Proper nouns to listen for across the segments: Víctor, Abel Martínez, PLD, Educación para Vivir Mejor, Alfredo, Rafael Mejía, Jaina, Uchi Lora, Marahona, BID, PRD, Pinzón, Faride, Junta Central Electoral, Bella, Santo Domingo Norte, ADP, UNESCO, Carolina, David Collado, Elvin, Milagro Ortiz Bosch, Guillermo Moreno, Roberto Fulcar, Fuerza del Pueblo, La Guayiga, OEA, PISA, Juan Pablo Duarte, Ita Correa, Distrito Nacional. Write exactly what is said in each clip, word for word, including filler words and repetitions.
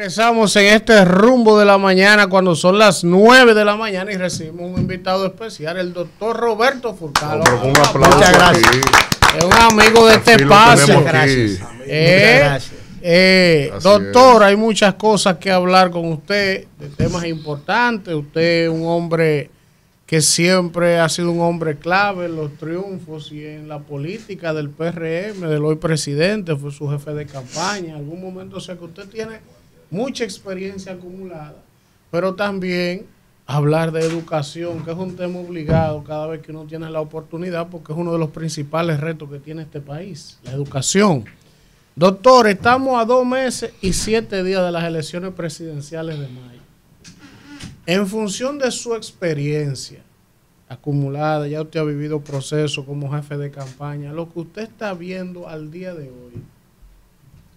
Regresamos en este rumbo de la mañana cuando son las nueve de la mañana y recibimos un invitado especial, el doctor Roberto Fulcar. No, un aplauso. Muchas gracias. Aquí. Es un amigo de este espacio. Gracias. Eh, gracias. Eh, doctor, es. Hay muchas cosas que hablar con usted, de temas importantes. Usted es un hombre que siempre ha sido un hombre clave en los triunfos y en la política del P R M, del hoy presidente, fue su jefe de campaña en algún momento. O sea que usted tiene mucha experiencia acumulada, pero también hablar de educación, que es un tema obligado cada vez que uno tiene la oportunidad, porque es uno de los principales retos que tiene este país, la educación. Doctor, estamos a dos meses y siete días de las elecciones presidenciales de mayo. En función de su experiencia acumulada, ya usted ha vivido procesos como jefe de campaña, lo que usted está viendo al día de hoy,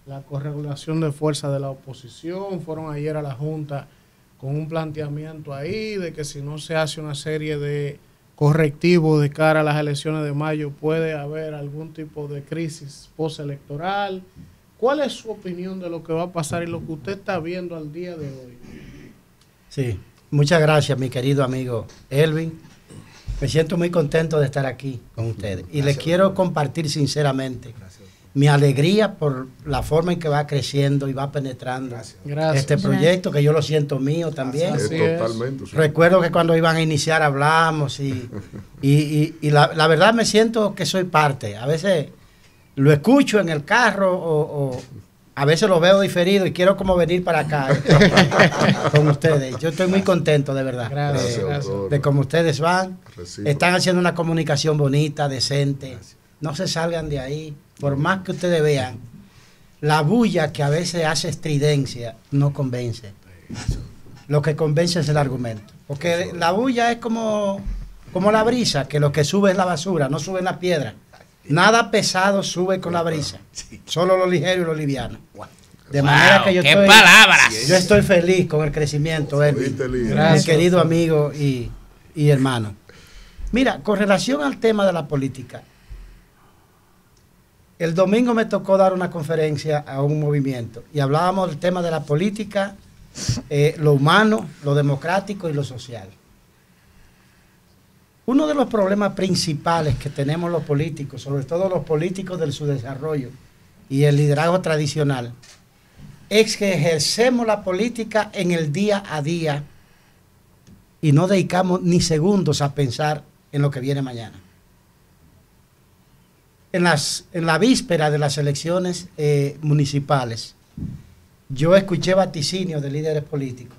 la corregulación de fuerza de la oposición, fueron ayer a la Junta con un planteamiento ahí de que si no se hace una serie de correctivos de cara a las elecciones de mayo puede haber algún tipo de crisis postelectoral. ¿Cuál es su opinión de lo que va a pasar y lo que usted está viendo al día de hoy? Sí. Muchas gracias, mi querido amigo Elvin. Me siento muy contento de estar aquí con ustedes. Y les quiero compartir sinceramente mi alegría por la forma en que va creciendo y va penetrando gracias. este proyecto, que yo lo siento mío también. Sí, totalmente. Recuerdo que cuando iban a iniciar hablamos y, y, y, y la, la verdad me siento que soy parte. A veces lo escucho en el carro o... o a veces lo veo diferido y quiero como venir para acá con ustedes. Yo estoy muy contento, de verdad, gracias, de, gracias. de cómo ustedes van. Recibo. Están haciendo una comunicación bonita, decente. Gracias. No se salgan de ahí. Por más que ustedes vean, la bulla que a veces hace estridencia no convence. Lo que convence es el argumento. Porque la bulla es como, como la brisa, que lo que sube es la basura, no sube la piedra. Nada pesado sube con la brisa, solo lo ligero y lo liviano. De wow, manera que yo estoy, yo estoy feliz con el crecimiento, Elvin, mi querido amigo y, y hermano. Mira, con relación al tema de la política, el domingo me tocó dar una conferencia a un movimiento y hablábamos del tema de la política, eh, lo humano, lo democrático y lo social. Uno de los problemas principales que tenemos los políticos, sobre todo los políticos del subdesarrollo y el liderazgo tradicional, es que ejercemos la política en el día a día y no dedicamos ni segundos a pensar en lo que viene mañana. En, las, en la víspera de las elecciones eh, municipales, yo escuché vaticinios de líderes políticos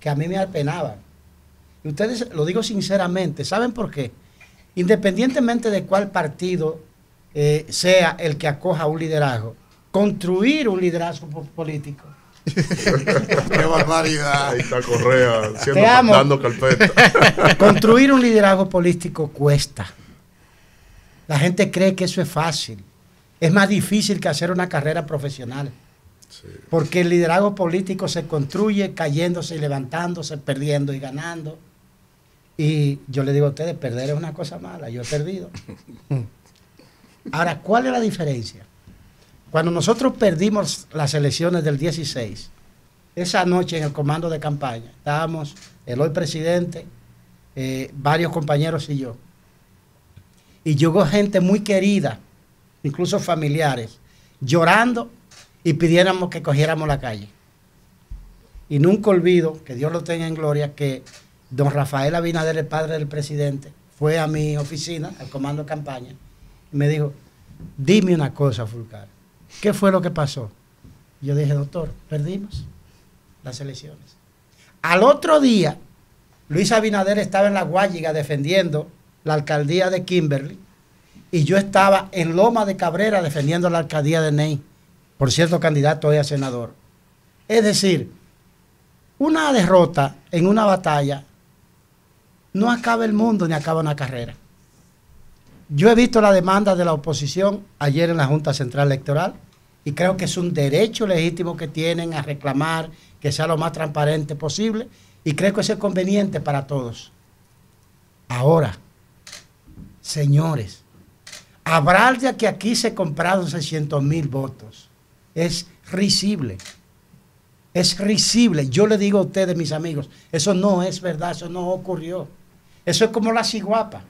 que a mí me apenaban. Ustedes, lo digo sinceramente, ¿saben por qué? Independientemente de cuál partido eh, sea el que acoja un liderazgo, construir un liderazgo político. ¡Qué barbaridad! Ita Correa, siendo, dando carpeta. Construir un liderazgo político cuesta. La gente cree que eso es fácil. Es más difícil que hacer una carrera profesional. Sí. Porque el liderazgo político se construye cayéndose y levantándose, perdiendo y ganando. Y yo le digo a ustedes, perder es una cosa mala, yo he perdido. Ahora, ¿cuál es la diferencia? Cuando nosotros perdimos las elecciones del dieciséis, esa noche en el comando de campaña, estábamos el hoy presidente, eh, varios compañeros y yo. Y llegó gente muy querida, incluso familiares, llorando y pidiéramos que cogiéramos la calle. Y nunca olvido, que Dios lo tenga en gloria, que don Rafael Abinader, el padre del presidente, fue a mi oficina, al comando de campaña, y me dijo, dime una cosa, Fulcar, ¿qué fue lo que pasó? Yo dije, doctor, perdimos las elecciones. Al otro día, Luis Abinader estaba en La Guayiga defendiendo la alcaldía de Kimberly, y yo estaba en Loma de Cabrera defendiendo la alcaldía de Ney. Por cierto, candidato hoy a senador. Es decir, una derrota en una batalla no acaba el mundo ni acaba una carrera. Yo he visto la demanda de la oposición ayer en la Junta Central Electoral y creo que es un derecho legítimo que tienen a reclamar que sea lo más transparente posible y creo que eso es conveniente para todos. Ahora, señores, habrá de que aquí se compraron seiscientos mil votos. Es risible. Es risible. Yo le digo a ustedes, mis amigos, eso no es verdad, eso no ocurrió. Eso es como la ciguapa.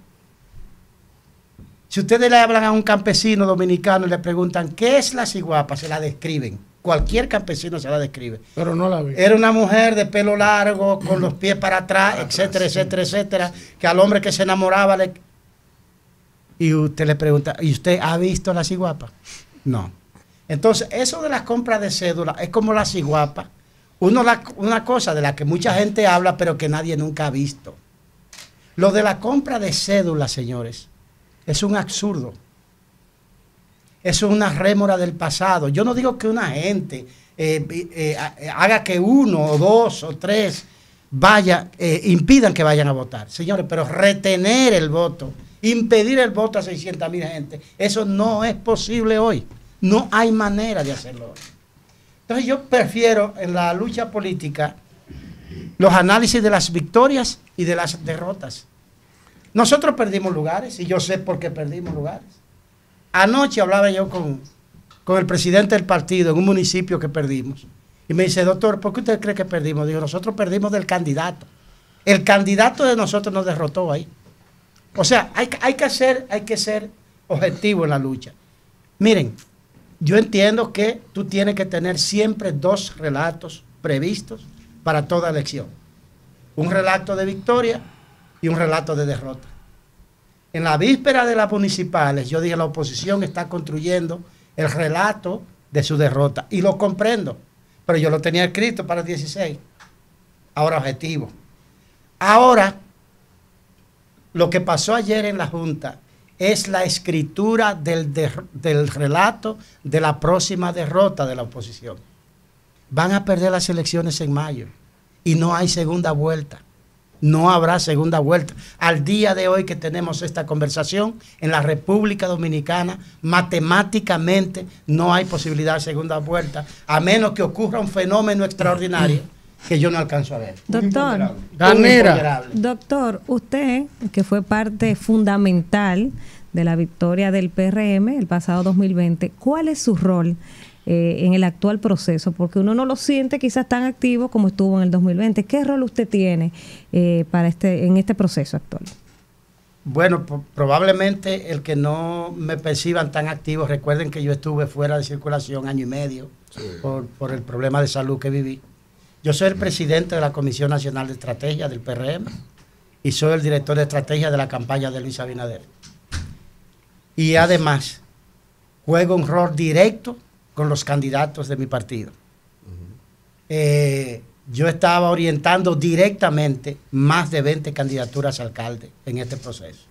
Si ustedes le hablan a un campesino dominicano y le preguntan qué es la ciguapa, se la describen. Cualquier campesino se la describe. Pero no la vi. Era una mujer de pelo largo, con los pies para atrás, para etcétera, atrás, etcétera, sí. etcétera, que al hombre que se enamoraba le... Y usted le pregunta, ¿y usted ha visto la ciguapa? No. Entonces, eso de las compras de cédula es como la ciguapa. Uno la, una cosa de la que mucha gente habla, pero que nadie nunca ha visto. Lo de la compra de cédula, señores, es un absurdo. Eso es una rémora del pasado. Yo no digo que una gente eh, eh, haga que uno o dos o tres vaya, eh, impidan que vayan a votar. Señores, pero retener el voto, impedir el voto a seiscientas mil gente, eso no es posible hoy. No hay manera de hacerlo hoy. Entonces yo prefiero en la lucha política los análisis de las victorias y de las derrotas. Nosotros perdimos lugares y yo sé por qué perdimos lugares. Anoche hablaba yo con, con el presidente del partido en un municipio que perdimos. Y me dice, doctor, ¿por qué usted cree que perdimos? Digo, nosotros perdimos del candidato. El candidato de nosotros nos derrotó ahí. O sea, hay, hay, que hacer, hay que ser objetivo en la lucha. Miren, yo entiendo que tú tienes que tener siempre dos relatos previstos para toda elección. Un relato de victoria y un relato de derrota. En la víspera de las municipales, yo dije, la oposición está construyendo el relato de su derrota. Y lo comprendo, pero yo lo tenía escrito para el dieciséis. Ahora objetivo. Ahora, lo que pasó ayer en la Junta es la escritura del, de, del relato de la próxima derrota de la oposición. Van a perder las elecciones en mayo y no hay segunda vuelta. No habrá segunda vuelta. Al día de hoy que tenemos esta conversación, en la República Dominicana, matemáticamente no hay posibilidad de segunda vuelta, a menos que ocurra un fenómeno extraordinario que yo no alcanzo a ver. Doctor, doctor, usted, que fue parte fundamental de la victoria del P R M el pasado dos mil veinte, ¿cuál es su rol Eh, en el actual proceso? Porque uno no lo siente quizás tan activo como estuvo en el dos mil veinte. ¿Qué rol usted tiene eh, para este, en este proceso actual? Bueno, probablemente el que no me perciban tan activo, recuerden que yo estuve fuera de circulación año y medio sí. por, por el problema de salud que viví. Yo soy el presidente de la Comisión Nacional de Estrategia del P R M y soy el director de estrategia de la campaña de Luis Abinader. Y además, juego un rol directo con los candidatos de mi partido. Uh-huh. eh, yo estaba orientando directamente más de veinte candidaturas a alcalde en este proceso.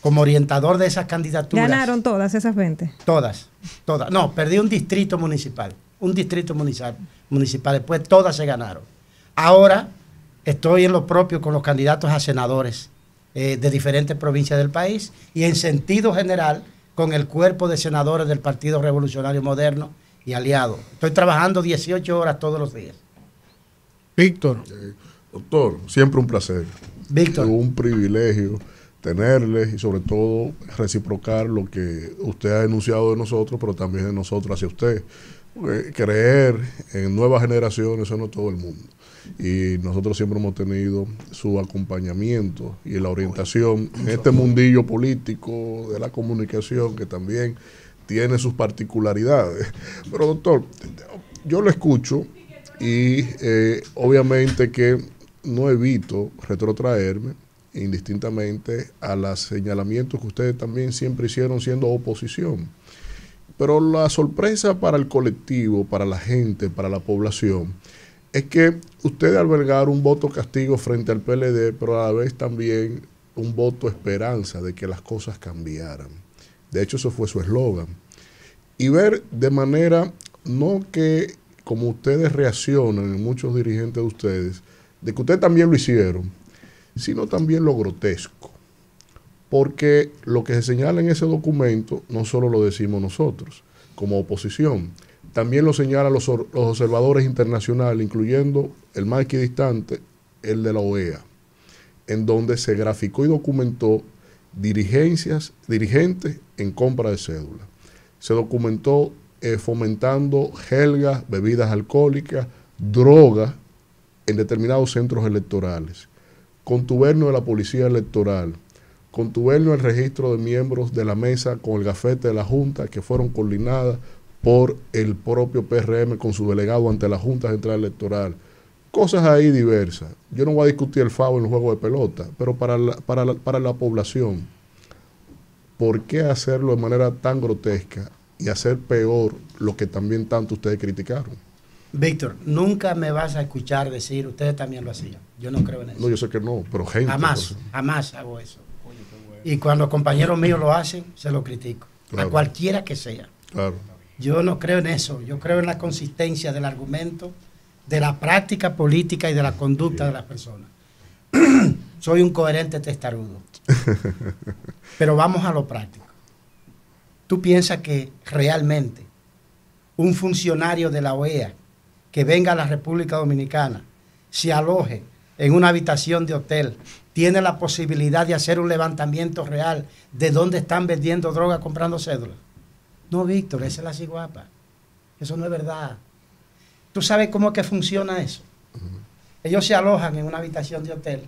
Como orientador de esas candidaturas. ¿Ganaron todas esas veinte? Todas, todas. No, perdí un distrito municipal, un distrito municipal, municipal. Después todas se ganaron. Ahora estoy en lo propio con los candidatos a senadores eh, de diferentes provincias del país y en sentido general con el cuerpo de senadores del Partido Revolucionario Moderno y aliado. Estoy trabajando dieciocho horas todos los días. Víctor. Eh, doctor, siempre un placer. Víctor. Un privilegio tenerles y sobre todo reciprocar lo que usted ha enunciado de nosotros, pero también de nosotros hacia usted. Eh, creer en nuevas generaciones, eso no es todo el mundo. Y nosotros siempre hemos tenido su acompañamiento y la orientación en este mundillo político de la comunicación que también tiene sus particularidades. Pero doctor, yo lo escucho y eh, obviamente que no evito retrotraerme indistintamente a los señalamientos que ustedes también siempre hicieron siendo oposición. Pero la sorpresa para el colectivo, para la gente, para la población, es que ustedes albergaron un voto castigo frente al P L D, pero a la vez también un voto esperanza de que las cosas cambiaran. De hecho, eso fue su eslogan. Y ver de manera, no que como ustedes reaccionan, en muchos dirigentes de ustedes, de que ustedes también lo hicieron, sino también lo grotesco. Porque lo que se señala en ese documento no solo lo decimos nosotros como oposición, también lo señalan los, los observadores internacionales, incluyendo el más equidistante, el de la O E A, en donde se graficó y documentó dirigencias, dirigentes en compra de cédula. Se documentó eh, fomentando jergas, bebidas alcohólicas, drogas en determinados centros electorales, contubernio de la policía electoral, contubernio del registro de miembros de la mesa con el gafete de la Junta, que fueron coordinadas por el propio P R M con su delegado ante la Junta Central Electoral. Cosas ahí diversas. Yo no voy a discutir el FAO en el juego de pelota, pero para la, para la, para la población, ¿por qué hacerlo de manera tan grotesca y hacer peor lo que también tanto ustedes criticaron? Víctor, nunca me vas a escuchar decir, ustedes también lo hacían. Yo no creo en eso. No, yo sé que no, pero gente. Jamás, jamás hago eso. Oye, qué bueno. Y cuando compañeros míos lo hacen, se lo critico. Claro. A cualquiera que sea. Claro. Yo no creo en eso. Yo creo en la consistencia del argumento, de la práctica política y de la conducta sí. de las personas. Soy un coherente testarudo. Pero vamos a lo práctico. ¿Tú piensas que realmente un funcionario de la O E A que venga a la República Dominicana, se aloje en una habitación de hotel, tiene la posibilidad de hacer un levantamiento real de dónde están vendiendo droga comprando cédulas? No, Víctor, esa es la ciguapa. Eso no es verdad. ¿Tú sabes cómo es que funciona eso? Ellos se alojan en una habitación de hotel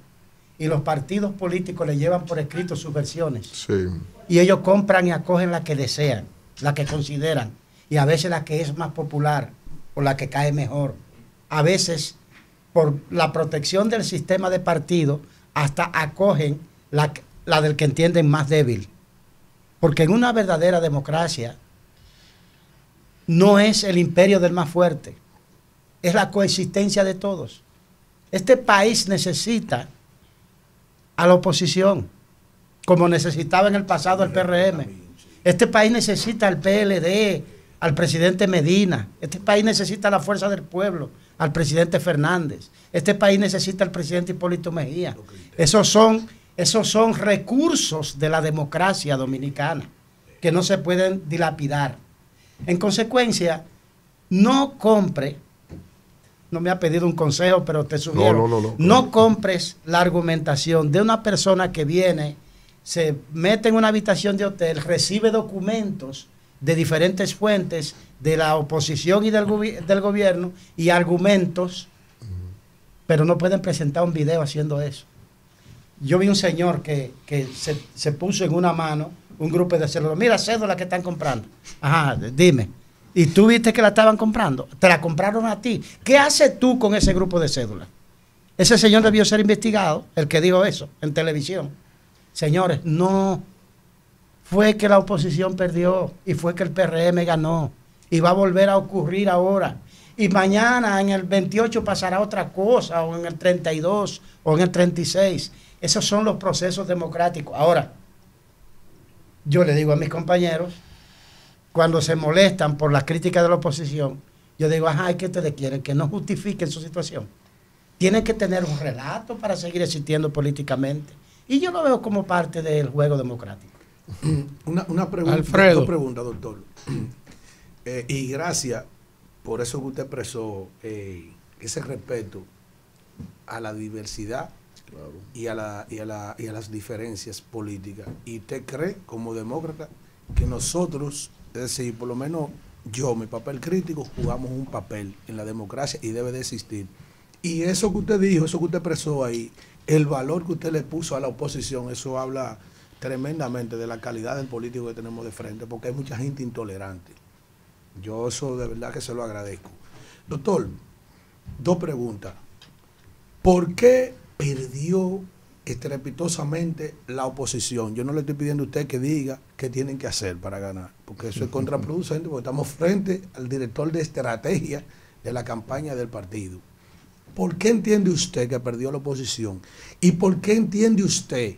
y los partidos políticos le llevan por escrito sus versiones. Sí. Y ellos compran y acogen la que desean, la que consideran, y a veces la que es más popular o la que cae mejor. A veces, por la protección del sistema de partido, hasta acogen la, la del que entienden más débil. Porque en una verdadera democracia no es el imperio del más fuerte, es la coexistencia de todos. Este país necesita a la oposición, como necesitaba en el pasado el P R M. Este país necesita al P L D, al presidente Medina. Este país necesita la Fuerza del Pueblo, al presidente Fernández. Este país necesita al presidente Hipólito Mejía. Esos son, esos son recursos de la democracia dominicana que no se pueden dilapidar. En consecuencia, no compre, no me ha pedido un consejo, pero te sugiero, no, no, no, no. no compres la argumentación de una persona que viene, se mete en una habitación de hotel, recibe documentos de diferentes fuentes, de la oposición y del, gobi- del gobierno, y argumentos, pero no pueden presentar un video haciendo eso. Yo vi un señor que, que se, se puso en una mano un grupo de cédulas. Mira, cédulas que están comprando. Ajá, dime. ¿Y tú viste que la estaban comprando? Te la compraron a ti. ¿Qué haces tú con ese grupo de cédulas? Ese señor debió ser investigado, el que dijo eso, en televisión. Señores, no... Fue que la oposición perdió y fue que el P R M ganó y va a volver a ocurrir ahora. Y mañana en el veintiocho pasará otra cosa, o en el treinta y dos o en el treinta y seis. Esos son los procesos democráticos. Ahora, yo le digo a mis compañeros, cuando se molestan por las críticas de la oposición, yo digo, ajá, ¿y qué ustedes quieren? Que no justifiquen su situación. Tienen que tener un relato para seguir existiendo políticamente. Y yo lo veo como parte del juego democrático. Una, una pregunta, Alfredo. Una pregunta, doctor. Eh, y gracias por eso que usted expresó, eh, ese respeto a la diversidad, claro, y, a la, y, a la, y a las diferencias políticas. ¿Y usted cree, como demócrata, que nosotros, es decir, por lo menos yo, mi papel crítico, jugamos un papel en la democracia y debe de existir? Y eso que usted dijo, eso que usted expresó ahí, el valor que usted le puso a la oposición, eso habla tremendamente de la calidad del político que tenemos de frente, porque hay mucha gente intolerante. Yo eso de verdad que se lo agradezco. Doctor, dos preguntas. ¿Por qué perdió estrepitosamente la oposición? Yo no le estoy pidiendo a usted que diga qué tienen que hacer para ganar, porque eso es contraproducente, porque estamos frente al director de estrategia de la campaña del partido. ¿Por qué entiende usted que perdió la oposición? ¿Y por qué entiende usted,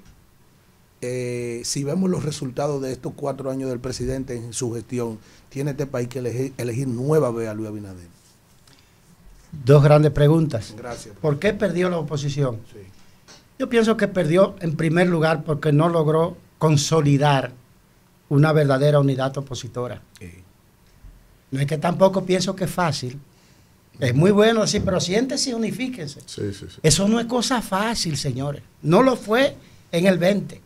Eh, si vemos los resultados de estos cuatro años del presidente en su gestión, tiene este país que elegir, elegir nueva vez a Luis Abinader? Dos grandes preguntas. Gracias. ¿Por qué perdió la oposición? Sí. Yo pienso que perdió en primer lugar porque no logró consolidar una verdadera unidad opositora. Sí. No es que tampoco pienso que es fácil. Es muy bueno decir, pero siéntese y unifíquense. Sí, sí, sí. Eso no es cosa fácil, señores. No lo fue en el veinte.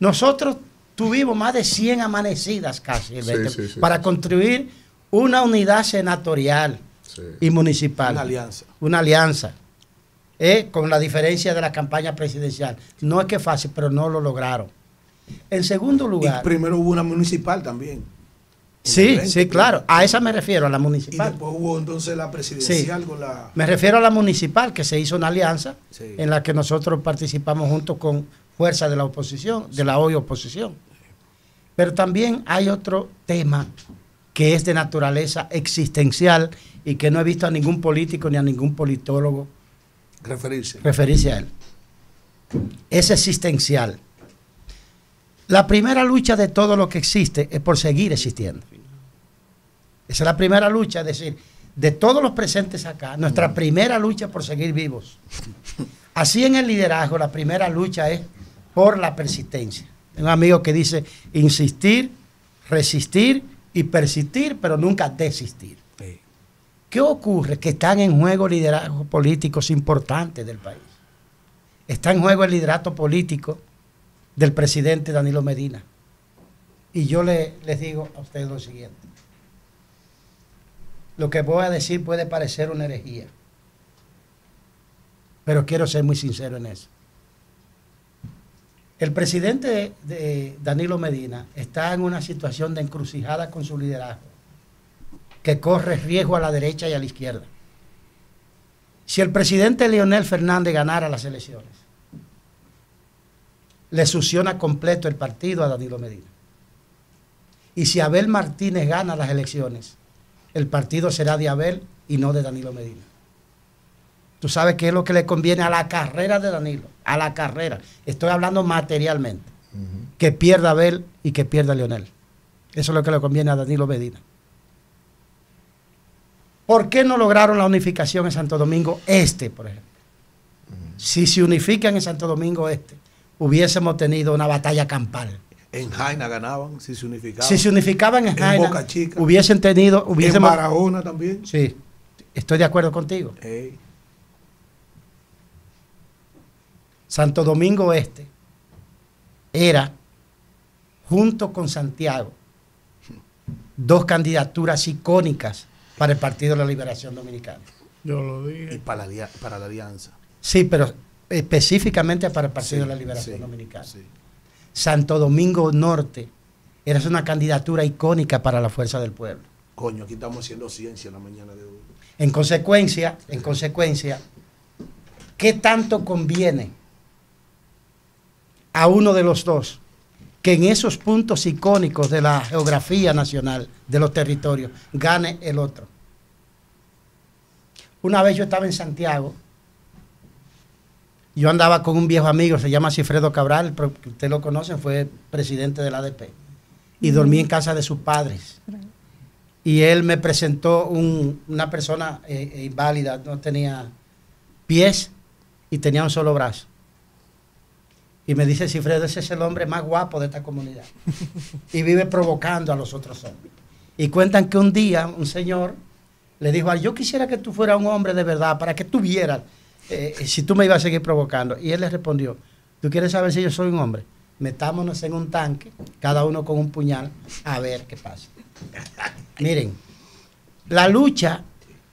Nosotros tuvimos más de cien amanecidas casi, sí, sí, sí, para construir una unidad senatorial sí. y municipal. Una alianza. Una alianza. Eh, con la diferencia de la campaña presidencial. No es que es fácil, pero no lo lograron. En segundo lugar... Y primero hubo una municipal también. Sí, sí, claro. A esa me refiero, a la municipal. Y después hubo entonces la presidencial sí. con la... Me refiero a la municipal, que se hizo una alianza sí. en la que nosotros participamos junto con fuerza de la oposición, de la hoy oposición. Pero también hay otro tema que es de naturaleza existencial y que no he visto a ningún político ni a ningún politólogo referirse, referirse a él. Es existencial. La primera lucha de todo lo que existe es por seguir existiendo. Esa es la primera lucha, es decir, de todos los presentes acá, nuestra primera lucha por seguir vivos. Así en el liderazgo, la primera lucha es por la persistencia. Tengo un amigo que dice insistir, resistir y persistir, pero nunca desistir. Sí. ¿Qué ocurre? Que están en juego liderazgos políticos importantes del país. Está en juego el liderato político del presidente Danilo Medina. Y yo le, les digo a ustedes lo siguiente. Lo que voy a decir puede parecer una herejía, pero quiero ser muy sincero en eso. El presidente de Danilo Medina está en una situación de encrucijada con su liderazgo, que corre riesgo a la derecha y a la izquierda. Si el presidente Leonel Fernández ganara las elecciones, le succiona completo el partido a Danilo Medina. Y si Abel Martínez gana las elecciones, el partido será de Abel y no de Danilo Medina. Tú sabes qué es lo que le conviene a la carrera de Danilo, a la carrera. Estoy hablando materialmente. Uh-huh. Que pierda Abel y que pierda Leonel. Eso es lo que le conviene a Danilo Medina. ¿Por qué no lograron la unificación en Santo Domingo Este, por ejemplo? Uh-huh. Si se unifican en Santo Domingo Este, hubiésemos tenido una batalla campal. En Jaina ganaban, si se unificaban. Si se unificaban en Jaina, en Boca Chica, hubiesen tenido... Hubiésemos, en Marahona también. Sí, estoy de acuerdo contigo. Hey. Santo Domingo Este era, junto con Santiago, dos candidaturas icónicas para el Partido de la Liberación Dominicana. Yo lo dije. Y para la, para la alianza. Sí, pero específicamente para el Partido sí, de la Liberación sí, Dominicana. Sí. Santo Domingo Norte era una candidatura icónica para la Fuerza del Pueblo. Coño, aquí estamos haciendo ciencia en la mañana de hoy. En consecuencia, sí. en consecuencia, ¿qué tanto conviene a uno de los dos que en esos puntos icónicos de la geografía nacional, de los territorios, gane el otro? Una vez yo estaba en Santiago, yo andaba con un viejo amigo, se llama Alfredo Cabral, que ustedes lo conocen, fue presidente del A D P, y dormí en casa de sus padres. Y él me presentó un, una persona eh, inválida, no tenía pies y tenía un solo brazo. Y me dice, Cifredo, ese es el hombre más guapo de esta comunidad. Y vive provocando a los otros hombres. Y cuentan que un día un señor le dijo, yo quisiera que tú fueras un hombre de verdad, para que tú vieras eh, si tú me ibas a seguir provocando. Y él le respondió, ¿tú quieres saber si yo soy un hombre? Metámonos en un tanque, cada uno con un puñal, a ver qué pasa. Miren, la lucha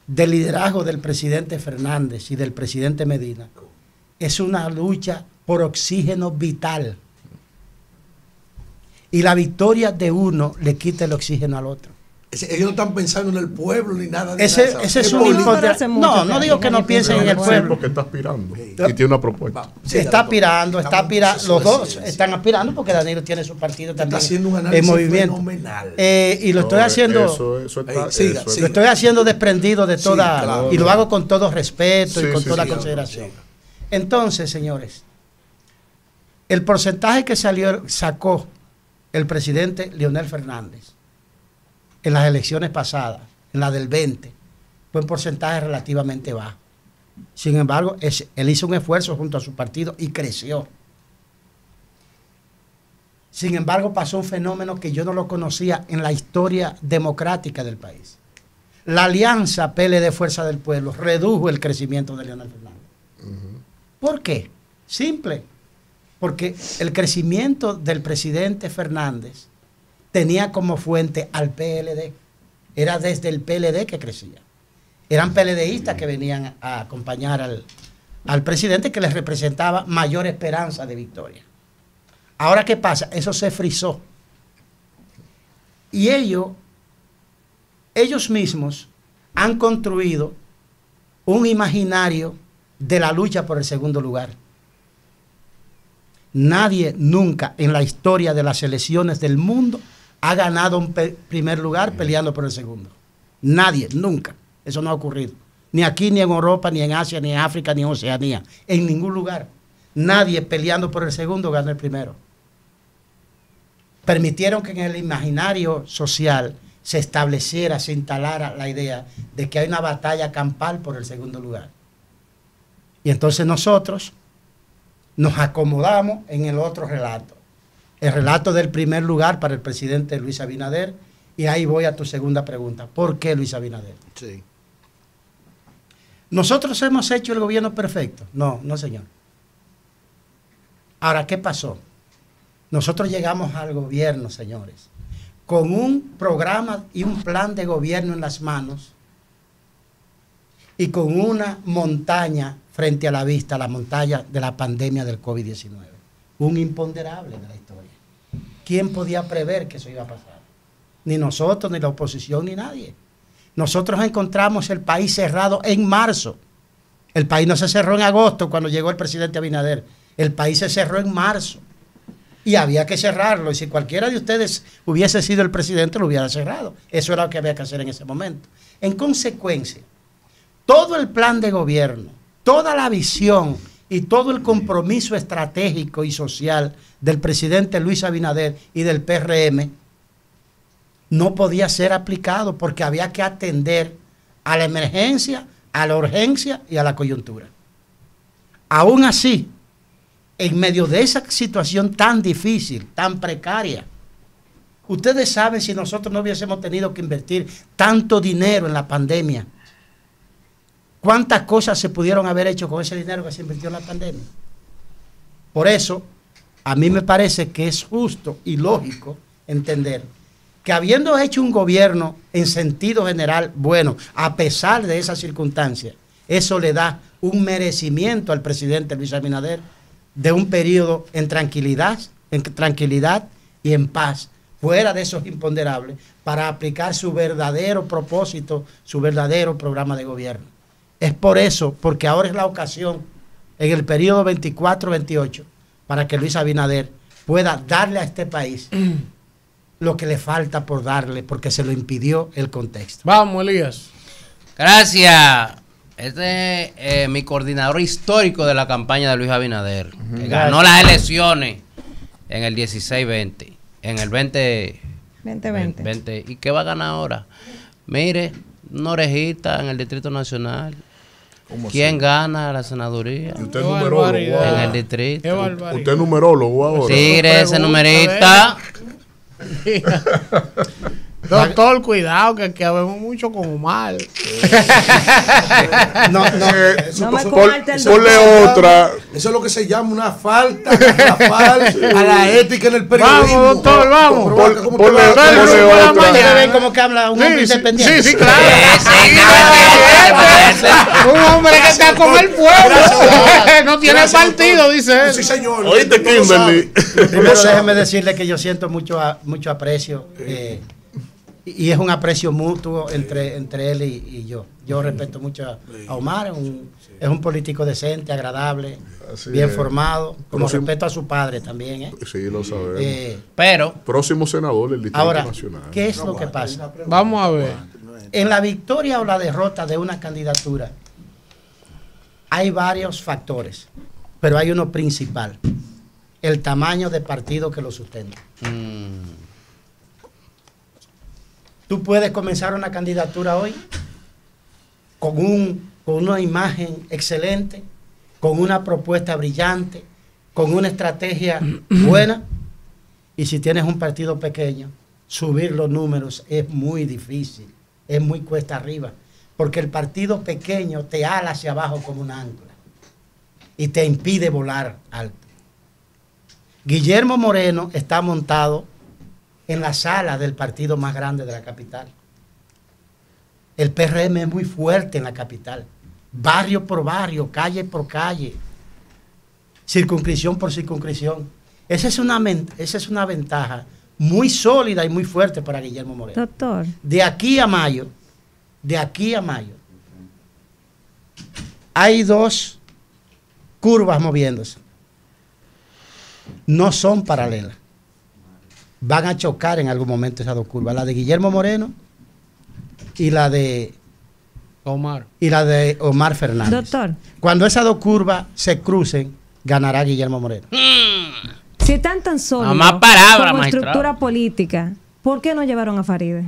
del liderazgo del presidente Fernández y del presidente Medina es una lucha por oxígeno vital. Y la victoria de uno le quita el oxígeno al otro. Ese, ellos no están pensando en el pueblo ni nada. De ese, nada ese es un de... No, no digo que no piensen en el pueblo. Porque está aspirando y tiene una propuesta. Sí, está aspirando, está aspirando. Los dos están aspirando porque Danilo tiene su partido también. Está haciendo un análisis movimiento. fenomenal. Eh, y lo estoy haciendo. Eso, eso está, sí, eso sí, lo estoy haciendo desprendido de toda. Sí, claro. Y lo hago con todo respeto sí, y con sí, toda sí, consideración. Sí. Entonces, señores, el porcentaje que salió, sacó el presidente Leonel Fernández en las elecciones pasadas, en la del veinte, fue un porcentaje relativamente bajo. Sin embargo, es, él hizo un esfuerzo junto a su partido y creció. Sin embargo, pasó un fenómeno que yo no lo conocía en la historia democrática del país. La alianza P L D Fuerza del Pueblo redujo el crecimiento de Leonel Fernández. Uh-huh. ¿Por qué? Simple. Porque el crecimiento del presidente Fernández tenía como fuente al P L D. era desde el P L D que crecía. Eran PLDistas que venían a acompañar al, al presidente, que les representaba mayor esperanza de victoria. Ahora, ¿qué pasa? Eso se frizó. Y ellos, ellos mismos han construido un imaginario de la lucha por el segundo lugar. Nadie nunca en la historia de las elecciones del mundo ha ganado un primer lugar peleando por el segundo. Nadie, nunca. Eso no ha ocurrido. Ni aquí, ni en Europa, ni en Asia, ni en África, ni en Oceanía. En ningún lugar. Nadie peleando por el segundo gana el primero. Permitieron que en el imaginario social se estableciera, se instalara la idea de que hay una batalla campal por el segundo lugar. Y entonces nosotros nos acomodamos en el otro relato. El relato del primer lugar para el presidente Luis Abinader. Y ahí voy a tu segunda pregunta. ¿Por qué Luis Abinader? Sí. ¿Nosotros hemos hecho el gobierno perfecto? No, no señor. Ahora, ¿qué pasó? Nosotros llegamos al gobierno, señores, con un programa y un plan de gobierno en las manos y con una montaña frente a la vista, la montaña de la pandemia del COVID diecinueve. Un imponderable de la historia. ¿Quién podía prever que eso iba a pasar? Ni nosotros, ni la oposición, ni nadie. Nosotros encontramos el país cerrado en marzo. El país no se cerró en agosto cuando llegó el presidente Abinader. El país se cerró en marzo. Y había que cerrarlo. Y si cualquiera de ustedes hubiese sido el presidente, lo hubiera cerrado. Eso era lo que había que hacer en ese momento. En consecuencia, todo el plan de gobierno, toda la visión y todo el compromiso estratégico y social del presidente Luis Abinader y del P R M no podía ser aplicado porque había que atender a la emergencia, a la urgencia y a la coyuntura. Aún así, en medio de esa situación tan difícil, tan precaria, ustedes saben si nosotros no hubiésemos tenido que invertir tanto dinero en la pandemia, ¿cuántas cosas se pudieron haber hecho con ese dinero que se invirtió en la pandemia? Por eso, a mí me parece que es justo y lógico entender que habiendo hecho un gobierno en sentido general bueno, a pesar de esas circunstancias, eso le da un merecimiento al presidente Luis Abinader de un periodo en tranquilidad, en tranquilidad y en paz, fuera de esos imponderables, para aplicar su verdadero propósito, su verdadero programa de gobierno. Es por eso, porque ahora es la ocasión, en el periodo veinticuatro veintiocho, para que Luis Abinader pueda darle a este país lo que le falta por darle, porque se lo impidió el contexto. Vamos, Elías. Gracias. Este es eh, mi coordinador histórico de la campaña de Luis Abinader, uh-huh. que ganó las elecciones en el dieciséis veinte, en el veinte veinte. ¿Y qué va a ganar ahora? Mire, una orejita en el Distrito Nacional. ¿Quién así? Gana la senaduría? ¿Y usted es numerólogo? En el distrito. ¿Usted es numerólogo ahora? Sí, ese numerita. Doctor, cuidado, que, que habemos mucho como mal. No, no, no me ponle otra. Eso es lo que se llama una falta, una falta a la ética en el periodismo. Vamos, doctor, vamos. Ponle otra. Como que habla un hombre independiente. Sí, sí, claro. Un hombre que está con el pueblo. No tiene partido, dice él. Sí, señor. Oíste, Kimberly. Primero, déjeme decirle que yo siento mucho aprecio. Y es un aprecio mutuo entre, entre él y, y yo. Yo respeto mucho a, a Omar, un, es un político decente, agradable, así bien es. Formado, como próximo, respeto a su padre también. ¿eh? Sí, lo sabemos. Eh, Pero, próximo senador del Distrito ahora, Nacional. ¿Qué es lo que pasa? Vamos a ver. En la victoria o la derrota de una candidatura hay varios factores, pero hay uno principal, el tamaño de partido que lo sustenta. Mm. Tú puedes comenzar una candidatura hoy con, un, con una imagen excelente, con una propuesta brillante, con una estrategia buena. Y si tienes un partido pequeño, subir los números es muy difícil, es muy cuesta arriba. Porque el partido pequeño te ala hacia abajo como una áncora y te impide volar alto. Guillermo Moreno está montado en la sala del partido más grande de la capital. El P R M es muy fuerte en la capital, barrio por barrio, calle por calle, circunscripción por circunscripción. Esa es una, esa es una ventaja muy sólida y muy fuerte para Guillermo Moreno. Doctor. De aquí a mayo, de aquí a mayo, hay dos curvas moviéndose. No son paralelas. Van a chocar en algún momento esas dos curvas, la de Guillermo Moreno y la de Omar, y la de Omar Fernández. Doctor. Cuando esas dos curvas se crucen, ganará Guillermo Moreno. Mm. Si están tan sólidos no, como maestrado. Estructura política, ¿por qué no llevaron a Faride?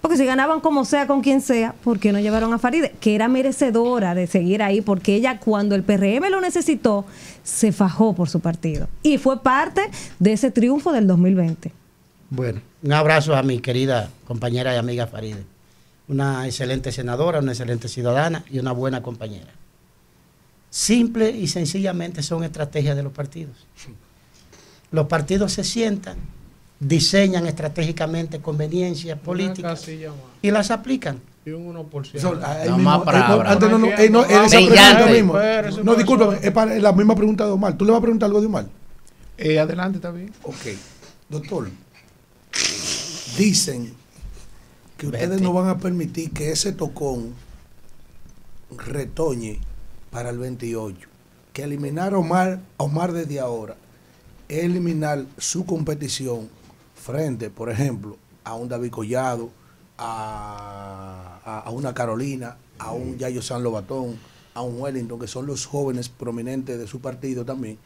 Porque si ganaban como sea, con quien sea, ¿por qué no llevaron a Faride? Que era merecedora de seguir ahí, porque ella cuando el P R M lo necesitó, se fajó por su partido. Y fue parte de ese triunfo del dos mil veinte. Bueno, un abrazo a mi querida compañera y amiga Faride. Una excelente senadora, una excelente ciudadana y una buena compañera. Simple y sencillamente son estrategias de los partidos. Los partidos se sientan, diseñan estratégicamente conveniencias políticas y las aplican. No, discúlpame, es para la misma pregunta de Omar. ¿Tú le vas a preguntar algo de Omar? Eh, adelante, también. Ok, doctor. Dicen que ustedes Vete. no van a permitir que ese tocón retoñe para el veintiocho. Que eliminar a Omar, Omar desde ahora, eliminar su competición frente, por ejemplo, a un David Collado, a, a, a una Carolina, a un Yayo San Lobatón, a un Wellington, que son los jóvenes prominentes de su partido también,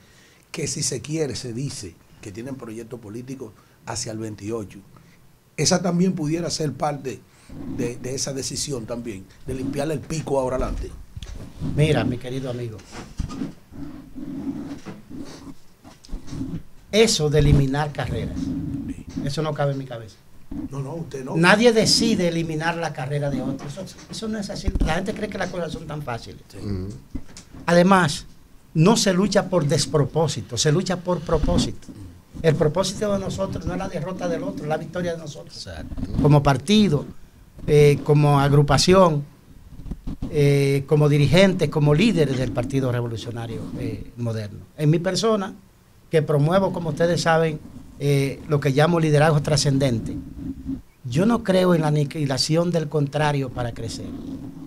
que si se quiere, se dice que tienen proyectos políticos hacia el veintiocho. Esa también pudiera ser parte de, de esa decisión también, de limpiarle el pico ahora adelante. Mira, mi querido amigo, eso de eliminar carreras, eso no cabe en mi cabeza. No, no, usted no. Nadie decide eliminar la carrera de otro. Eso, eso no es así. La gente cree que las cosas son tan fáciles. Sí. Mm. Además, no se lucha por despropósito, se lucha por propósito. El propósito de nosotros no es la derrota del otro, es la victoria de nosotros. Exacto. Como partido, eh, como agrupación, eh, como dirigentes, como líderes del Partido Revolucionario eh, Moderno. En mi persona, que promuevo, como ustedes saben, eh, lo que llamo liderazgo trascendente, yo no creo en la aniquilación del contrario para crecer.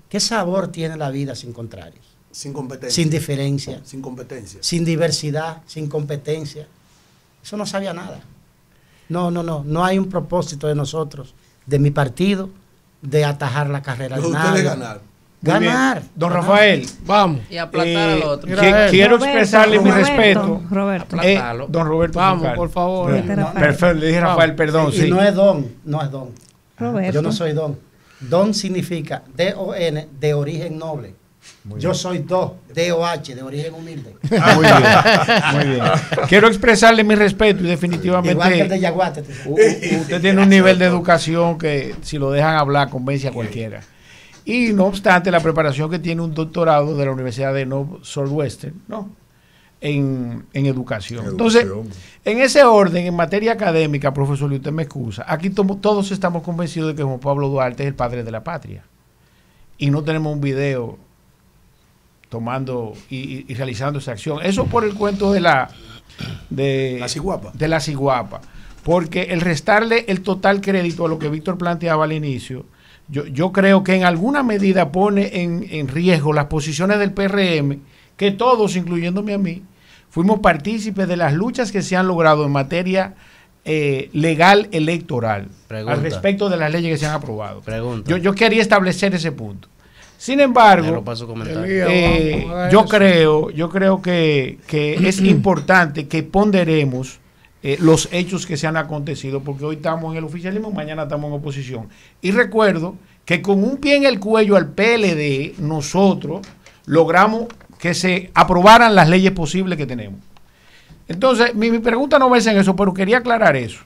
¿Qué sabor tiene la vida sin contrarios? Sin competencia. Sin diferencia. Sin competencia. Sin diversidad, sin competencia. Eso no sabía nada. No, no, no. No hay un propósito de nosotros, de mi partido, de atajar la carrera. Pero de nadie. Ganar. Ganar. Don ganar. Rafael, vamos. Y aplatar eh, al otro. Que, quiero Roberto, expresarle Roberto, mi respeto. Roberto. Eh, don Roberto. Vamos, Fulcar. Por favor. No, perfecto, le dije Rafael, perdón. Sí, sí. Y no es don, no es don. Roberto. Yo no soy don. Don significa D O N, de origen noble. Muy Yo bien. soy Do, D O H, de origen humilde. Ah, muy, bien, muy bien. Quiero expresarle mi respeto y definitivamente. Igual que el de Yaguate. Usted tiene un nivel de educación que si lo dejan hablar convence a cualquiera. Y no obstante, la preparación que tiene un doctorado de la Universidad de North Southwestern, ¿no? En, en educación. Entonces, en ese orden, en materia académica, profesor, y usted me excusa, aquí tomo, todos estamos convencidos de que Juan Pablo Duarte es el padre de la patria. Y no tenemos un video tomando y, y realizando esa acción. Eso por el cuento de la de la ciguapa. De la ciguapa. Porque el restarle el total crédito a lo que Víctor planteaba al inicio, yo, yo creo que en alguna medida pone en, en riesgo las posiciones del P R M, que todos, incluyéndome a mí, fuimos partícipes de las luchas que se han logrado en materia eh, legal electoral. Pregunta. Al respecto de las leyes que se han aprobado. Pregunta. Yo, yo quería establecer ese punto. Sin embargo, eh, yo creo, yo creo que, que es importante que ponderemos eh, los hechos que se han acontecido, porque hoy estamos en el oficialismo, mañana estamos en oposición. Y recuerdo que con un pie en el cuello al P L D, nosotros logramos que se aprobaran las leyes posibles que tenemos. Entonces, mi, mi pregunta no versa en eso, pero quería aclarar eso.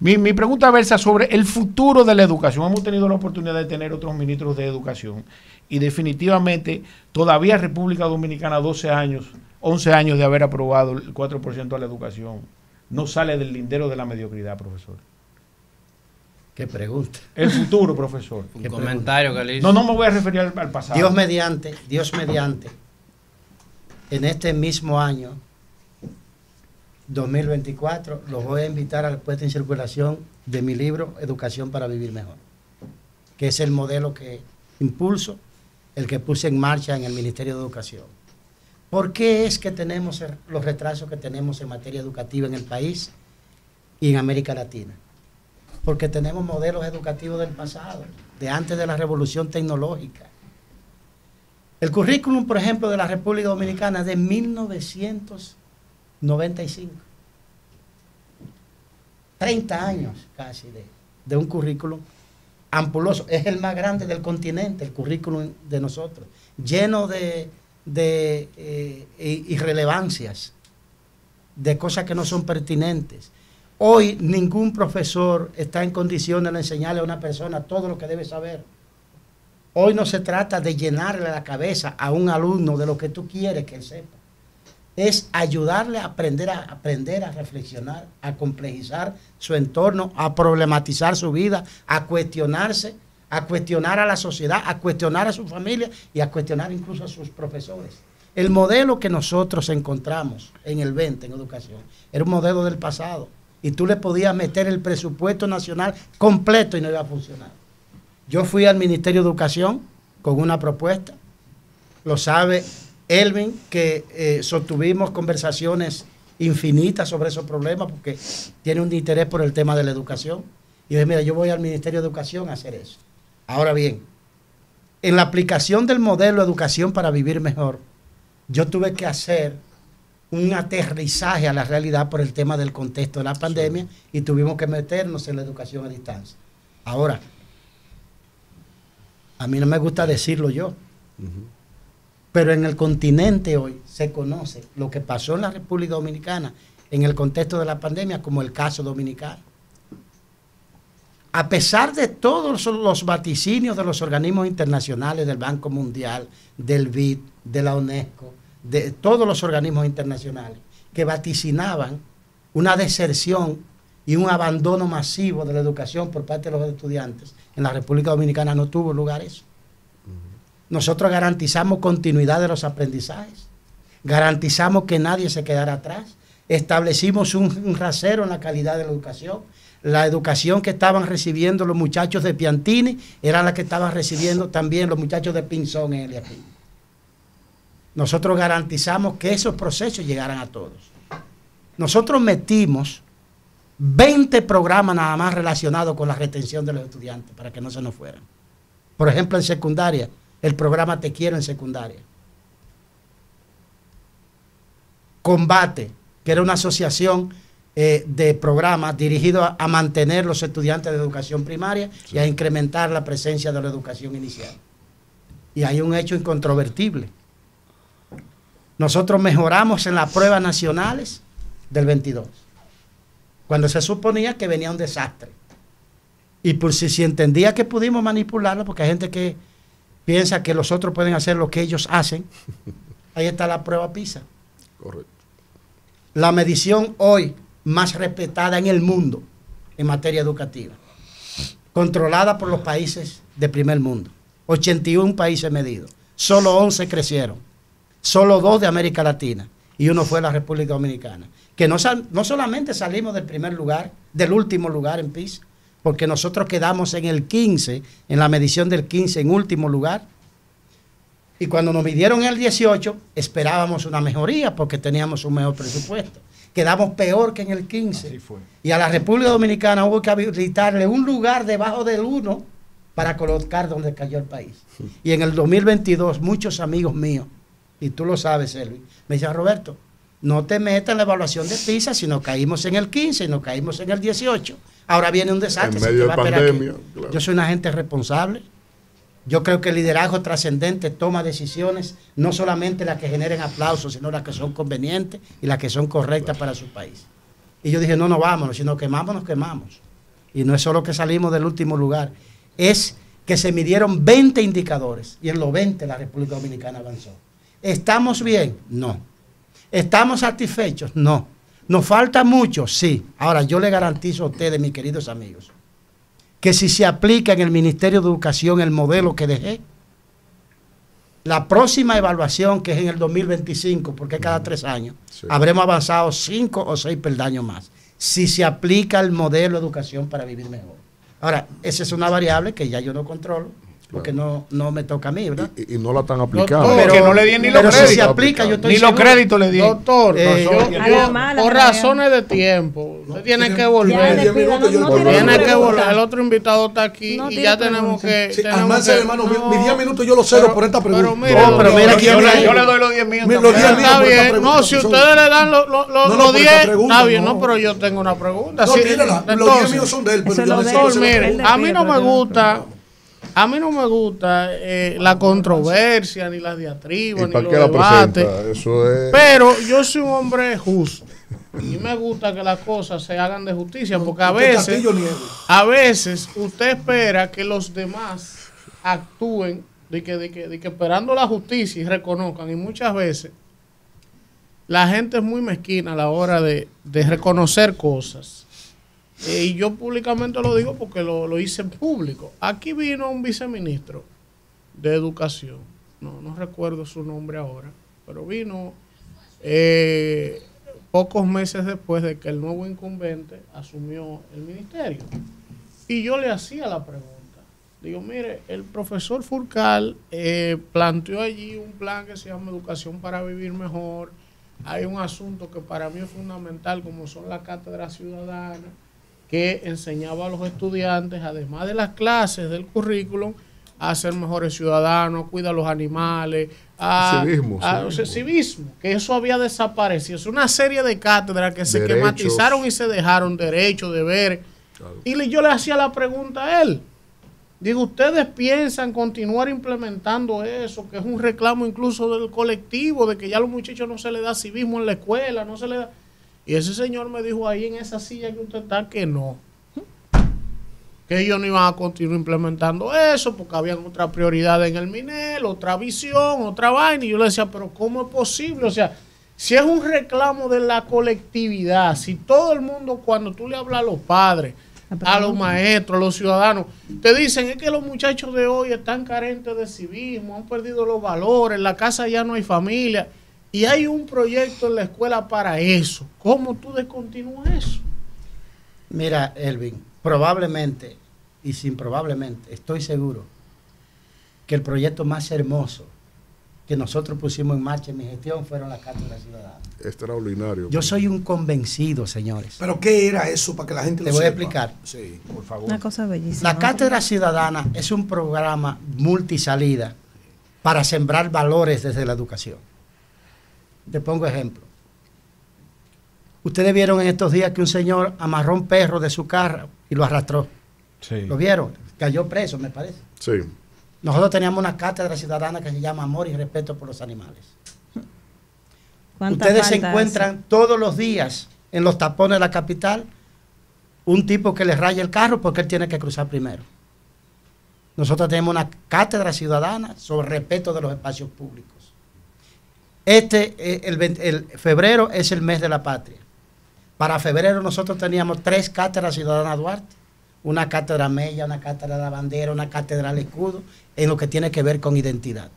Mi, mi pregunta versa sobre el futuro de la educación. Hemos tenido la oportunidad de tener otros ministros de educación y definitivamente todavía República Dominicana, doce años, once años de haber aprobado el cuatro por ciento a la educación, no sale del lindero de la mediocridad, profesor. Qué pregunta. El futuro, profesor. Un ¿Qué comentario pregunta? que le hizo. No, no me voy a referir al, al pasado. Dios mediante, Dios mediante, en este mismo año, dos mil veinticuatro, los voy a invitar a la puesta en circulación de mi libro Educación para Vivir Mejor, que es el modelo que impulso, el que puse en marcha en el Ministerio de Educación. ¿Por qué es que tenemos los retrasos que tenemos en materia educativa en el país y en América Latina? Porque tenemos modelos educativos del pasado, de antes de la revolución tecnológica. El currículum, por ejemplo, de la República Dominicana es de mil novecientos noventa y cinco. treinta años casi de, de un currículum ampuloso. Es el más grande del continente, el currículum de nosotros, lleno de, de eh, irrelevancias, de cosas que no son pertinentes. Hoy ningún profesor está en condiciones de enseñarle a una persona todo lo que debe saber. Hoy no se trata de llenarle la cabeza a un alumno de lo que tú quieres que él sepa. Es ayudarle a aprender, a aprender, a reflexionar, a complejizar su entorno, a problematizar su vida, a cuestionarse, a cuestionar a la sociedad, a cuestionar a su familia y a cuestionar incluso a sus profesores. El modelo que nosotros encontramos en el veinte en educación era un modelo del pasado y tú le podías meter el presupuesto nacional completo y no iba a funcionar. Yo fui al Ministerio de Educación con una propuesta, lo sabe Elvin, que eh, sostuvimos conversaciones infinitas sobre esos problemas porque tiene un interés por el tema de la educación. Y dije, mira, yo voy al Ministerio de Educación a hacer eso. Ahora bien, en la aplicación del modelo Educación para Vivir Mejor, yo tuve que hacer un aterrizaje a la realidad por el tema del contexto de la pandemia y tuvimos que meternos en la educación a distancia. Ahora, a mí no me gusta decirlo yo, uh-huh. pero en el continente hoy se conoce lo que pasó en la República Dominicana en el contexto de la pandemia como el caso dominicano. A pesar de todos los vaticinios de los organismos internacionales, del Banco Mundial, del B I D, de la UNESCO, de todos los organismos internacionales que vaticinaban una deserción y un abandono masivo de la educación por parte de los estudiantes, en la República Dominicana no tuvo lugar eso. Nosotros garantizamos continuidad de los aprendizajes, garantizamos que nadie se quedara atrás, establecimos un, un rasero en la calidad de la educación. La educación que estaban recibiendo los muchachos de Piantini era la que estaban recibiendo también los muchachos de Pinzón en el Eliaquín. Nosotros garantizamos que esos procesos llegaran a todos. Nosotros metimos veinte programas nada más relacionados con la retención de los estudiantes para que no se nos fueran. Por ejemplo, en secundaria, el programa Te Quiero en secundaria. Combate, que era una asociación eh, de programas dirigidos a, a mantener los estudiantes de educación primaria sí. y a incrementar la presencia de la educación inicial. Y hay un hecho incontrovertible. Nosotros mejoramos en las pruebas nacionales del veintidós, cuando se suponía que venía un desastre. Y por si se entendía que pudimos manipularlo, porque hay gente que piensa que los otros pueden hacer lo que ellos hacen. Ahí está la prueba PISA. Correcto. La medición hoy más respetada en el mundo en materia educativa. Controlada por los países de primer mundo. ochenta y un países medidos. Solo once crecieron. Solo dos de América Latina. Y uno fue la República Dominicana. Que no, no solamente salimos del primer lugar, del último lugar en PISA, porque nosotros quedamos en el quince, en la medición del quince, en último lugar. Y cuando nos midieron el dieciocho, esperábamos una mejoría porque teníamos un mejor presupuesto. Quedamos peor que en el quince. Así fue. Y a la República Dominicana hubo que habilitarle un lugar debajo del uno para colocar donde cayó el país. Sí. Y en el dos mil veintidós, muchos amigos míos, y tú lo sabes, Elvin, me decían, Roberto, no te metas en la evaluación de PISA, si nos caímos en el quince, nos caímos en el dieciocho. Ahora viene un desastre. En medio de pandemia, claro. Yo soy una gente responsable. Yo creo que el liderazgo trascendente toma decisiones, no solamente las que generen aplausos, sino las que son convenientes y las que son correctas claro. para su país. Y yo dije, no, no vámonos, si nos quemamos, nos quemamos. Y no es solo que salimos del último lugar, es que se midieron veinte indicadores y en los veinte la República Dominicana avanzó. ¿Estamos bien? No. ¿Estamos satisfechos? No. ¿Nos falta mucho? Sí. Ahora, yo le garantizo a ustedes, mis queridos amigos, que si se aplica en el Ministerio de Educación el modelo que dejé, la próxima evaluación, que es en el dos mil veinticinco, porque cada tres años, sí, habremos avanzado cinco o seis peldaños más, si se aplica el modelo Educación para Vivir Mejor. Ahora, esa es una variable que ya yo no controlo, porque claro, no, no me toca a mí, ¿verdad? Y, y no la están aplicando. Doctor, pero no le di ni los créditos. Si se aplica, yo estoy ni los créditos le di. Doctor, eh, no son, yo, yo, mala, por razones de tiempo, no, tienen que volver. Tienen no, no tiene que volver. El otro invitado está aquí no, y ya tenemos que... Sí, tenemos además, que, hermano, no, mis diez minutos yo los cedo por esta pregunta. Pero mira, no, pero mira yo, yo, le, yo le doy los diez minutos. Está bien. No, si ustedes le dan los diez, está bien. No, pero yo tengo una pregunta. Los diez míos son de él. Doctor, mire, a mí no me gusta... A mí no me gusta eh, la controversia, ni las diatribas, ni los debates. Eso es... Pero yo soy un hombre justo. Y me gusta que las cosas se hagan de justicia, porque a veces, a veces usted espera que los demás actúen, de que, de que, de que esperando la justicia y reconozcan. Y muchas veces la gente es muy mezquina a la hora de, de reconocer cosas. Eh, y yo públicamente lo digo porque lo, lo hice en público. Aquí vino un viceministro de Educación, no, no recuerdo su nombre ahora, pero vino eh, pocos meses después de que el nuevo incumbente asumió el ministerio. Y yo le hacía la pregunta. Digo, mire, el profesor Fulcar eh, planteó allí un plan que se llama Educación para Vivir Mejor. Hay un asunto que para mí es fundamental, como son las cátedras ciudadanas, que enseñaba a los estudiantes, además de las clases del currículum, a ser mejores ciudadanos, cuida a los animales, a, civismo, a, civismo. a civismo, que eso había desaparecido. Es una serie de cátedras que se derechos. quematizaron y se dejaron derechos, deberes. Claro. Y yo le hacía la pregunta a él. Digo, ¿ustedes piensan continuar implementando eso? Que es un reclamo incluso del colectivo, de que ya a los muchachos no se les da civismo en la escuela, no se les da... Y ese señor me dijo ahí en esa silla que usted está que no. Que ellos no iban a continuar implementando eso porque habían otra prioridad en el Minel, otra visión, otra vaina. Y yo le decía, pero ¿cómo es posible? O sea, si es un reclamo de la colectividad, si todo el mundo, cuando tú le hablas a los padres, a los maestros, a los ciudadanos, te dicen es que los muchachos de hoy están carentes de civismo, han perdido los valores, en la casa ya no hay familia. Y hay un proyecto en la escuela para eso. ¿Cómo tú descontinúas eso? Mira, Elvin, probablemente, y sin probablemente, estoy seguro que el proyecto más hermoso que nosotros pusimos en marcha en mi gestión fueron las cátedras ciudadanas. Extraordinario. Yo soy un convencido, señores. ¿Pero qué era eso para que la gente lo sepa? Te voy a explicar. Sí, por favor. Una cosa bellísima. La cátedra ciudadana es un programa multisalida para sembrar valores desde la educación. Te pongo ejemplo. Ustedes vieron en estos días que un señor amarró un perro de su carro y lo arrastró. Sí. ¿Lo vieron? Cayó preso, me parece. Sí. Nosotros teníamos una cátedra ciudadana que se llama Amor y Respeto por los Animales. Ustedes se encuentran todos los días en los tapones de la capital un tipo que le raya el carro porque él tiene que cruzar primero. Nosotros tenemos una cátedra ciudadana sobre respeto de los espacios públicos. Este, el, el febrero es el mes de la patria. Para febrero nosotros teníamos tres cátedras ciudadanas Duarte, una cátedra Mella, una cátedra de la bandera, una cátedra al escudo, en lo que tiene que ver con identidad.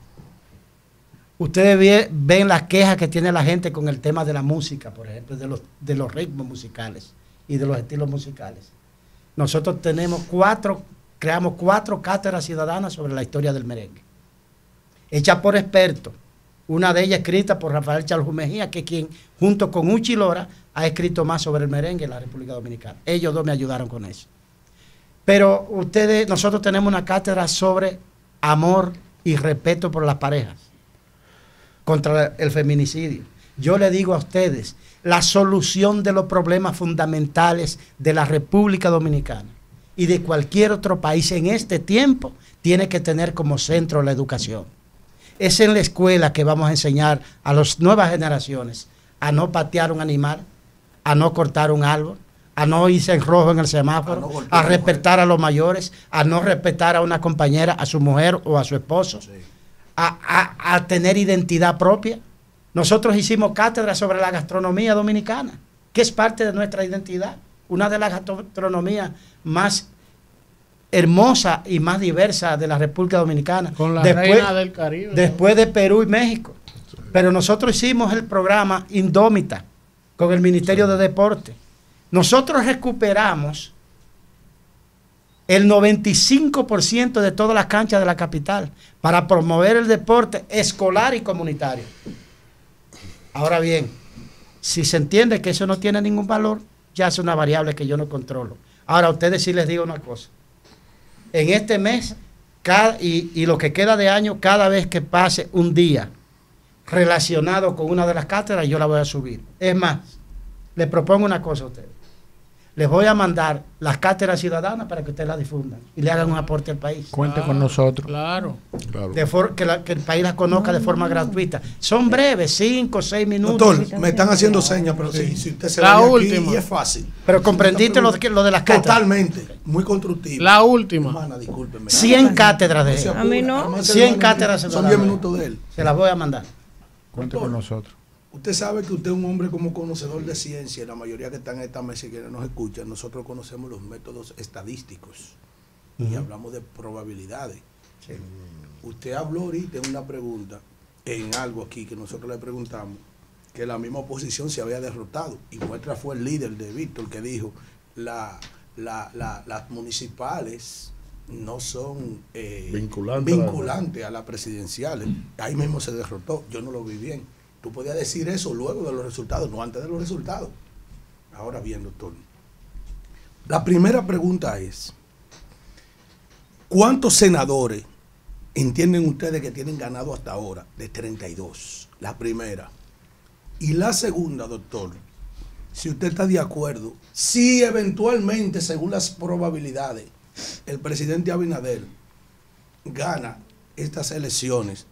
Ustedes ve, ven las quejas que tiene la gente con el tema de la música, por ejemplo, de los, de los ritmos musicales y de los estilos musicales. Nosotros tenemos cuatro, creamos cuatro cátedras ciudadanas sobre la historia del merengue, hechas por expertos. Una de ellas escrita por Rafael Mejía, que quien, junto con Uchi Lora, ha escrito más sobre el merengue en la República Dominicana. Ellos dos me ayudaron con eso. Pero ustedes, nosotros tenemos una cátedra sobre amor y respeto por las parejas, contra el feminicidio. Yo le digo a ustedes, la solución de los problemas fundamentales de la República Dominicana y de cualquier otro país en este tiempo, tiene que tener como centro la educación. Es en la escuela que vamos a enseñar a las nuevas generaciones a no patear un animal, a no cortar un árbol, a no irse en rojo en el semáforo, a, no a respetar a los mayores, a no respetar a una compañera, a su mujer o a su esposo, sí. a, a, a tener identidad propia. Nosotros hicimos cátedra sobre la gastronomía dominicana, que es parte de nuestra identidad, una de las gastronomías más hermosa y más diversa de la República Dominicana. Con la después, reina del Caribe. Después de Perú y México. Sí. Pero nosotros hicimos el programa Indómita con el Ministerio sí. de Deporte. Nosotros recuperamos el noventa y cinco por ciento de todas las canchas de la capital para promover el deporte escolar y comunitario. Ahora bien, si se entiende que eso no tiene ningún valor, ya es una variable que yo no controlo. Ahora, a ustedes sí les digo una cosa. En este mes cada, y, y lo que queda de año, cada vez que pase un día relacionado con una de las cátedras, yo la voy a subir. Es más, les propongo una cosa a ustedes. Les voy a mandar las cátedras ciudadanas para que ustedes las difundan y le hagan un aporte al país. Cuente claro, con nosotros. Claro. claro. De for, que, la, que el país las conozca no, de forma no. gratuita. Son breves, cinco, seis minutos. Doctor, me están haciendo señas, pero sí. si, si usted se la última. Aquí, y es fácil. Pero comprendiste lo, lo de las cátedras. Totalmente. Muy constructivo. La última. Humana, discúlpeme. cien cátedras de él. A mí no. cien cátedras ciudadanas. Son diez minutos de él. Se las voy a mandar. Cuente Doctor, con nosotros. Usted sabe que usted es un hombre como conocedor de ciencia, la mayoría que están en esta mesa y que nos escuchan, nosotros conocemos los métodos estadísticos uh -huh. y hablamos de probabilidades. Sí. Usted habló ahorita en una pregunta, en algo aquí que nosotros le preguntamos, que la misma oposición se había derrotado y muestra fue el líder de Víctor que dijo, la, la, la, las municipales no son eh, vinculantes vinculante a las presidenciales. Ahí mismo se derrotó, yo no lo vi bien. Tú podías decir eso luego de los resultados, no antes de los resultados. Ahora bien, doctor, la primera pregunta es, ¿cuántos senadores entienden ustedes que tienen ganado hasta ahora? De treinta y dos, la primera. Y la segunda, doctor, si usted está de acuerdo, si eventualmente, según las probabilidades, el presidente Abinader gana estas elecciones,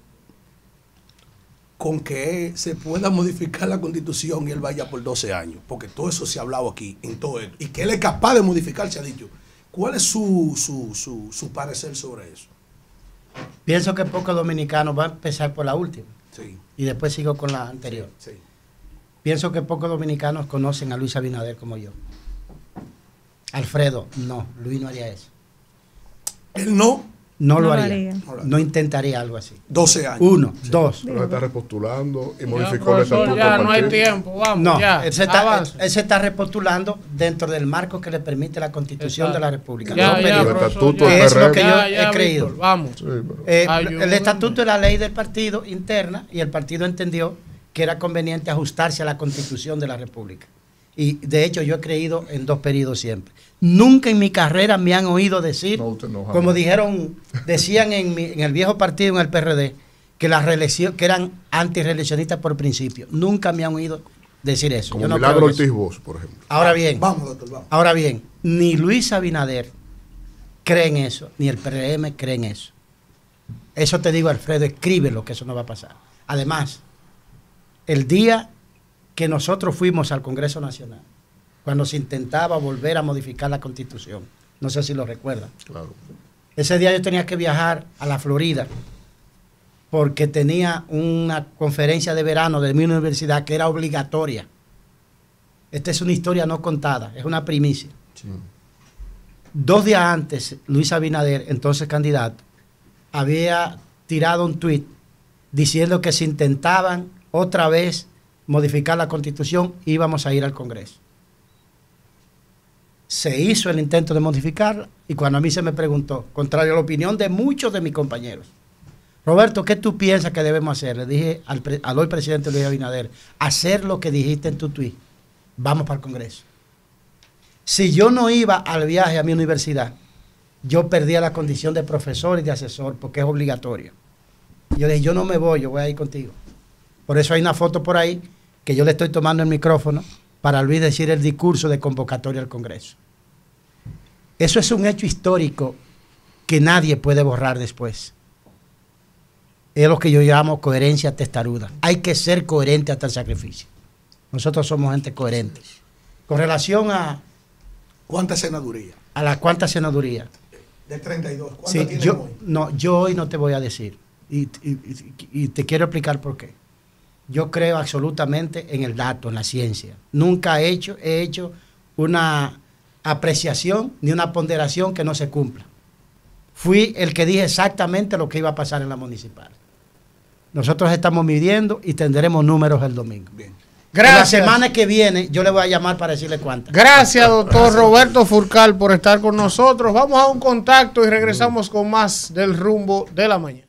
con que se pueda modificar la constitución y él vaya por doce años, porque todo eso se ha hablado aquí, en todo esto, y que él es capaz de modificar, se ha dicho. ¿Cuál es su, su, su, su parecer sobre eso? Pienso que pocos dominicanos, va a empezar por la última, sí. y después sigo con la anterior. Sí, sí. Pienso que pocos dominicanos conocen a Luis Abinader como yo. Alfredo, no, Luis no haría eso. Él no. No, no lo haría. haría, no intentaría algo así. doce años. Uno, sí. dos. Pero se está repostulando y modificó el estatuto. Ya no hay tiempo, vamos. No, ya, él, se está, él, él se está repostulando dentro del marco que le permite la Constitución Exacto. de la República. Ya, no, ya, el estatuto ya. Es lo que yo ya, ya, he creído. Víctor, vamos. Sí, pero, eh, el estatuto es la ley del partido interna y el partido entendió que era conveniente ajustarse a la Constitución de la República. Y de hecho yo he creído en dos periodos siempre. Nunca en mi carrera me han oído decir, no, no, como dijeron, decían en, mi, en el viejo partido, en el P R D, que la reelección, que eran antirreeleccionistas por principio. Nunca me han oído decir eso. Como yo no Milagro Ortiz Bosch, por ejemplo. Ahora bien, vamos, doctor, vamos. Ahora bien, ni Luis Abinader cree en eso, ni el P R M cree en eso. Eso te digo, Alfredo, escríbelo, que eso no va a pasar. Además, el día que nosotros fuimos al Congreso Nacional, cuando se intentaba volver a modificar la Constitución, no sé si lo recuerdan. Claro. Ese día yo tenía que viajar a la Florida, porque tenía una conferencia de verano de mi universidad que era obligatoria. Esta es una historia no contada, es una primicia. Sí. Dos días antes, Luis Abinader, entonces candidato, había tirado un tuit diciendo que si intentaban otra vez modificar la Constitución, íbamos a ir al Congreso. Se hizo el intento de modificarla y cuando a mí se me preguntó, contrario a la opinión de muchos de mis compañeros, Roberto, ¿qué tú piensas que debemos hacer? Le dije al, pre al hoy presidente Luis Abinader, hacer lo que dijiste en tu tuit, vamos para el Congreso. Si yo no iba al viaje a mi universidad, yo perdía la condición de profesor y de asesor porque es obligatorio. Yo le dije, yo no me voy, yo voy a ir contigo. Por eso hay una foto por ahí que yo le estoy tomando el micrófono para Luis decir el discurso de convocatoria al Congreso. Eso es un hecho histórico que nadie puede borrar después. Es lo que yo llamo coherencia testaruda. Hay que ser coherente hasta el sacrificio. Nosotros somos gente coherente. Con relación a... ¿Cuántas senadurías? A las cuántas senadurías. De treinta y dos. ¿Cuántas sí, tienen yo, hoy? No, yo hoy no te voy a decir. Y, y, y te quiero explicar por qué. Yo creo absolutamente en el dato, en la ciencia. Nunca he hecho, he hecho una apreciación ni una ponderación que no se cumpla. fui el que dije exactamente lo que iba a pasar en la municipal. Nosotros estamos midiendo y tendremos números el domingo. Bien. Gracias. La semana que viene yo le voy a llamar para decirle cuántas. Gracias, doctor Gracias. Roberto Fulcar, por estar con nosotros. Vamos a un contacto y regresamos con más del Rumbo de la Mañana.